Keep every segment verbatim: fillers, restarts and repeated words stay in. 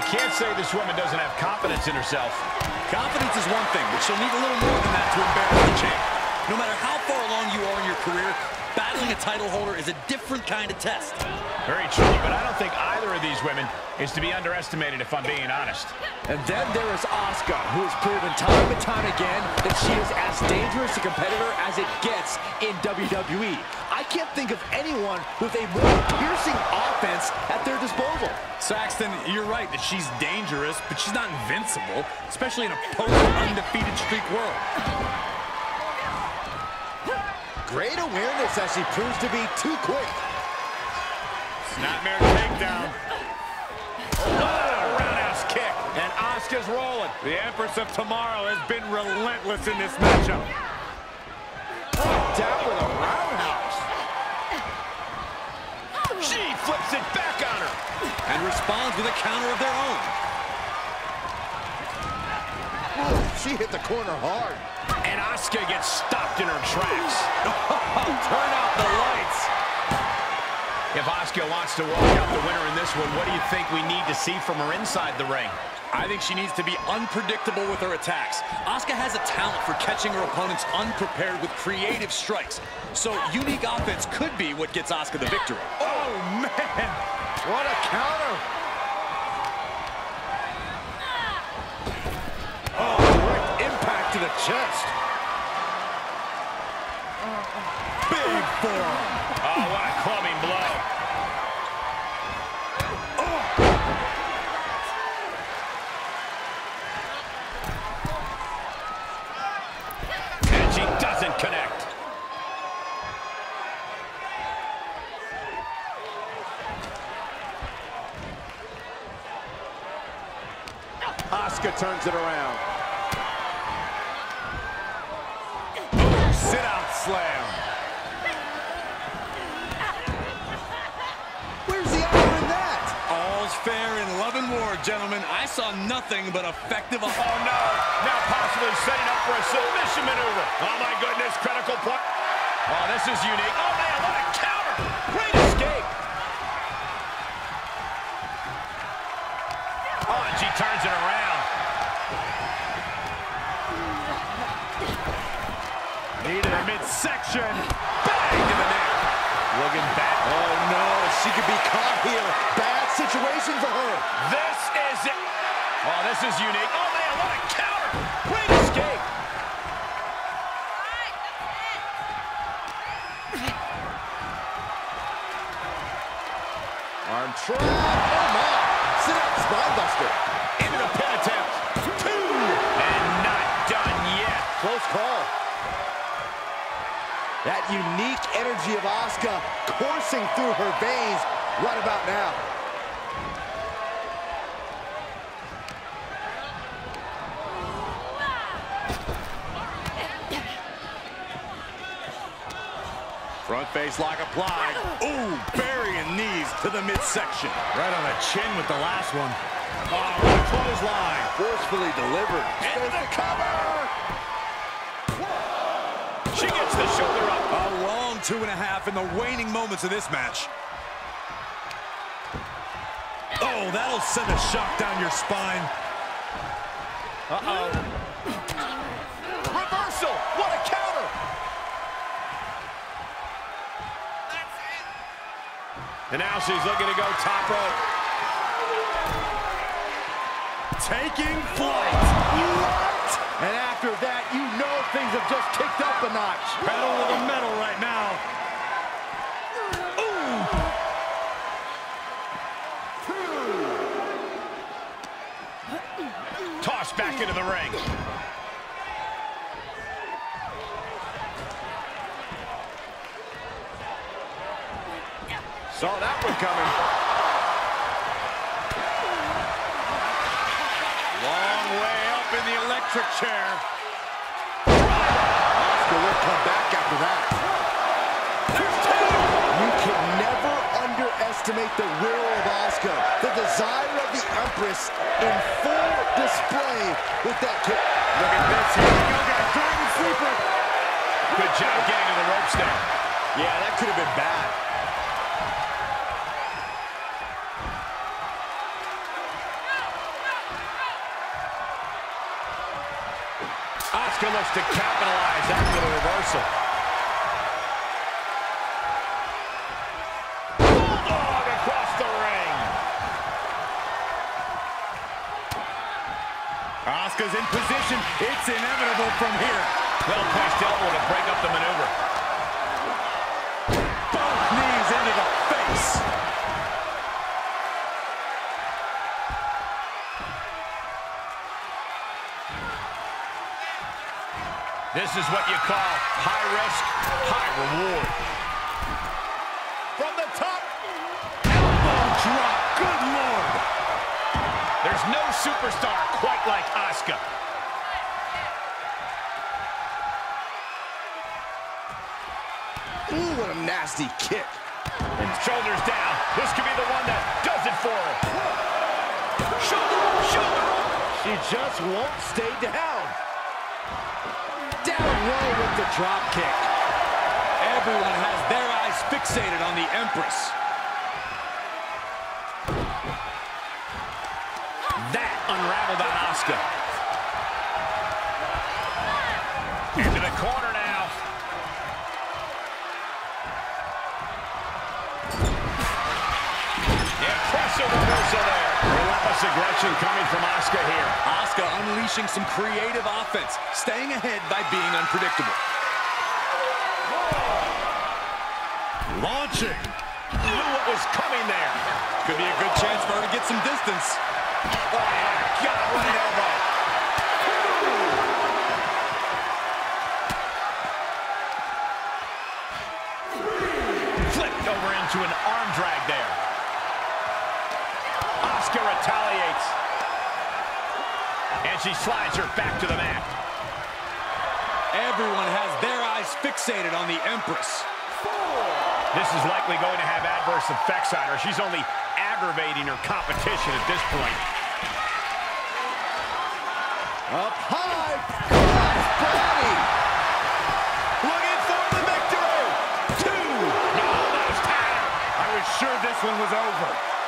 you can't say this woman doesn't have confidence in herself. Confidence is one thing, but she'll need a little more than that to embarrass the champ. No matter how far along you are in your career, battling a title holder is a different kind of test. Very true, but I don't think either of these women is to be underestimated, if I'm being honest. And then there is Asuka, who has proven time and time again that she is as dangerous a competitor as it gets in W W E. I can't think of anyone with a more piercing offense at their disposal. Saxton, you're right that she's dangerous, but she's not invincible, especially in a post-undefeated streak world. Great awareness as she proves to be too quick. Snapmare takedown. Oh, roundhouse kick. And Asuka's rolling. The Empress of Tomorrow has been relentless in this matchup. Brought down with a roundhouse. She flips it back on her. And responds with a counter of their own. She hit the corner hard. And Asuka gets stopped in her tracks. Oh, turn out the lights. If Asuka wants to walk out the winner in this one, what do you think we need to see from her inside the ring? I think she needs to be unpredictable with her attacks. Asuka has a talent for catching her opponents unprepared with creative strikes. So unique offense could be what gets Asuka the victory. Oh, man. What a counter. To the chest. Big forearm. Oh, what a clubbing blow. Oh. And she doesn't connect. Asuka turns it around. Slam. Where's the honor in that? All's fair in love and war, gentlemen. I saw nothing but effective. Oh, no. Now possibly setting up for a submission maneuver. Oh, my goodness. Critical point. Oh, this is unique. Oh, man. What a counter. Great escape. Oh, and she turns it around. Needed midsection. Bang to the neck. Looking back. Oh, no. She could be caught here. Bad situation for her. This is it. Oh, this is unique. Oh, man. What a counter. Great escape. All right, that's it. Arm trap. Oh, my. Sit-up spinebuster. Into the pin attempt. Two. And not done yet. Close call. That unique energy of Asuka coursing through her veins right about now. Front face lock applied. Ooh, burying knees to the midsection. Right on the chin with the last one. Oh, clothesline. Forcefully delivered. And the cover! She gets the shoulder up. A long two and a half in the waning moments of this match. Oh, that'll send a shock down your spine. Uh-oh. Reversal. What a counter. That's it. And now she's looking to go top rope. Taking flight. What? And after that, you know things have just kicked up a notch. Pedal to the metal right now. Ooh. Two. Tossed back into the ring. Saw that one coming. Long way up in the electric chair. Come back after that. You can never underestimate the will of Asuka, the desire of the Empress in full display with that kick. Look at this. Here we go. Got a dragon sleeper. Good job getting to the ropes there. Yeah, that could have been bad. Asuka looks to capitalize after the reversal. Bulldog across the ring. Asuka's in position. It's inevitable from here. Well placed elbow to break up the maneuver. Both knees into the face. This is what you call high risk, high reward. From the top, elbow drop, good lord. There's no superstar quite like Asuka. Ooh, what a nasty kick. And shoulders down, this could be the one that does it for her. Shoulder, shoulder. She just won't stay down. Down low with the drop kick. Everyone has their eyes fixated on the Empress. That unraveled on Asuka. Into the corner now. Impressive reversal there. Relentless aggression coming from Asuka here. Asuka unleashing some creative offense, staying ahead by being unpredictable. Whoa. Launching. Knew what was coming there. Could be a good chance for her to get some distance. Oh, my God, what an elbow. Flipped over into an arm drag there. Asuka retaliates. And she slides her back to the mat. Everyone has their eyes fixated on the Empress. Four. This is likely going to have adverse effects on her. She's only aggravating her competition at this point. Up high. Cross body. Looking for the victory. Two. No, that was tired. I was sure this one was over.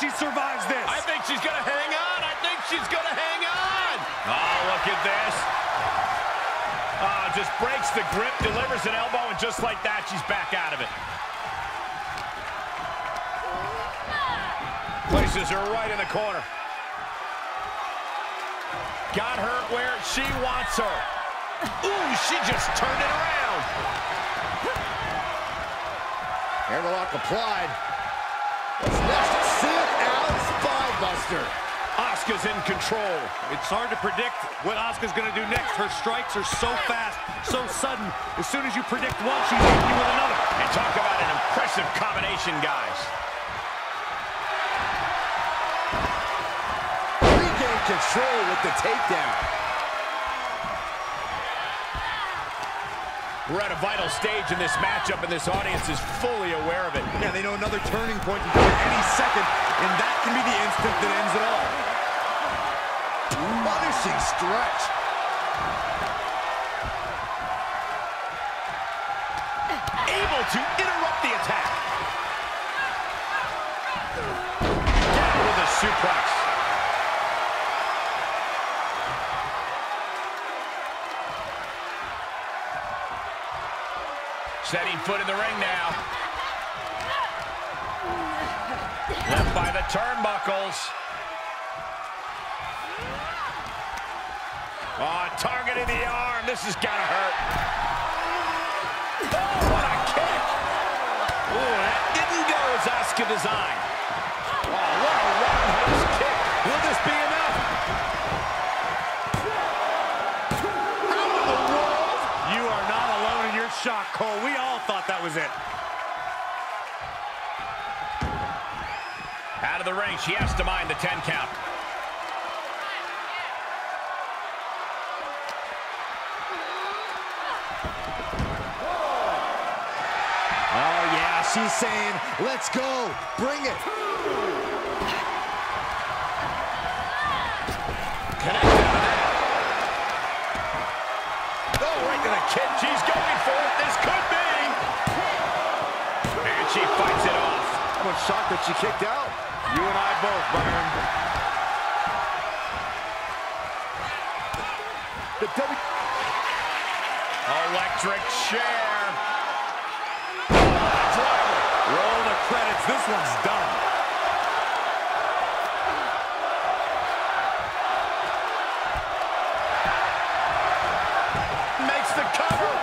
She survives this. I think she's gonna hang on. I think she's gonna hang on. Oh, look at this. Oh, just breaks the grip, delivers an elbow, and just like that, she's back out of it. Places her right in the corner. Got her where she wants her. Ooh, she just turned it around. Airlock applied. Buster. Asuka's in control. It's hard to predict what Asuka's going to do next. Her strikes are so fast, so sudden. As soon as you predict one, she's hitting you with another. And talk about an impressive combination, guys. Regain control with the takedown. We're at a vital stage in this matchup, and this audience is fully aware of it. Yeah, they know another turning point is coming any second, and that can be the instant that ends it all. Punishing stretch. Able to interrupt the attack. Down with a suplex. Setting foot in the ring now. Left by the turnbuckles. Oh, targeting the arm. This is gonna hurt. Oh, what a kick. Oh, that didn't go as Asuka designed. Oh, what a roundhouse kick. Will this be enough? Out of the world. You are not alone in your shock, Cole. We all thought that was it. Out of the ring, she has to mind the ten count. Oh yeah, she's saying, let's go, bring it. Two. But she kicked out. You and I both, Byron. The W. Electric chair. Roll the credits. This one's done. Makes the cover.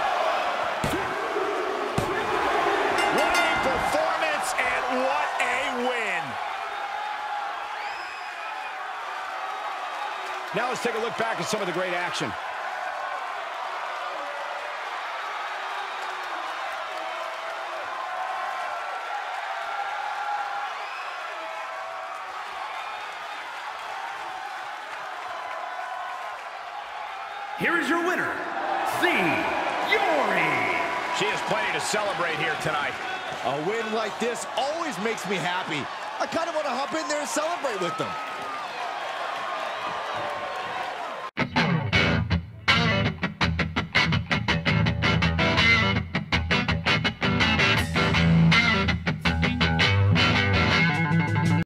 What a performance and what a win. Now let's take a look back at some of the great action. Here is your winner, Syuri. She has plenty to celebrate here tonight. A win like this always makes me happy. I kind of want to hop in there and celebrate with them.